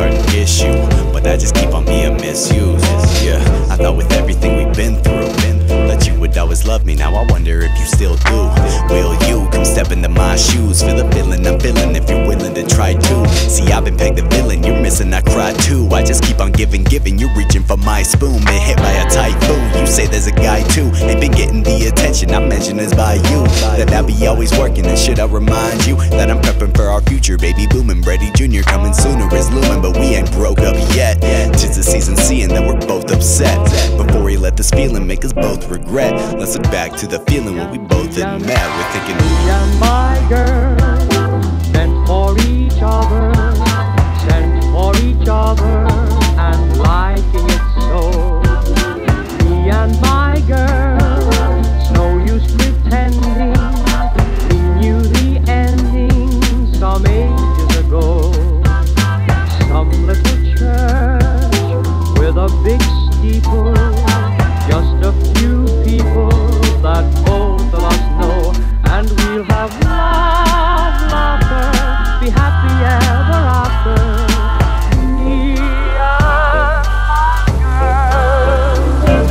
certain issue, but I just keep on being misused. Yeah, I thought with everything we've been through, that you would always love me. Now I wonder if you still do. Will you come step into my shoes? Feel the feeling I'm feeling if you're willing to try to. See, I've been pegged the villain, you're missing, I cry too. I just keep on giving, giving, you're reaching for my spoon. Been hit by a typhoon, you say there's a guy too. Ain't been getting the attention I mentioned is by you. That I be always working, and should I remind you that I'm prepping for our future, baby booming. Brady Jr. coming sooner is looming, but we ain't broke up yet. 'Tis the season seeing that we're both upset. Before he let this feeling make us both regret, let's look back to the feeling when we both admit we're thinking we and my girl meant for each other, sent for each other, and liking it so. Me and my girl, it's no use pretending, we knew the ending some ages ago. Some little church with a big steeple, just a few people that both of us know. And we'll have love, laughter, be happy ever after. Me and my girl.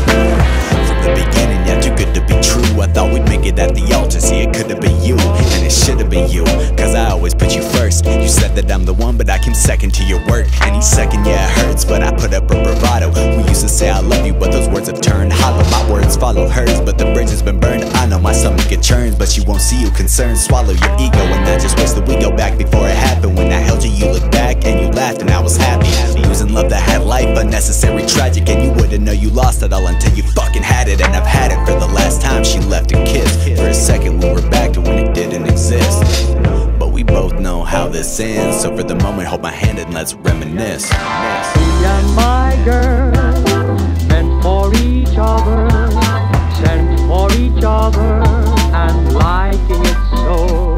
From the beginning, yeah, too good to be true. I thought we'd make it at the altar, see it could've been you, and it should've been you, 'cause I always put you first. You said that I'm the one, but I came second to your work. Any second, yeah, it hurts, but I put up a bravado. We used to say I love you, but those words have turned hollow. My words follow hers, but the bridge has been burned. I know my stomach it churns, but she won't see you concerned. Swallow your ego, and I just wish that we go back before it happened. When I held you, you looked back, and you laughed, and I was happy. Losing love that had life, unnecessary, tragic. And you wouldn't know you lost it all until you fucking had it. And I've had it for the last time she left a kiss. For a second, we were back to when it didn't exist. But we both know how this ends, so for the moment, hold my hand and let's reminisce. Me and my girl, meant for each other, sent for each other, and liking it so.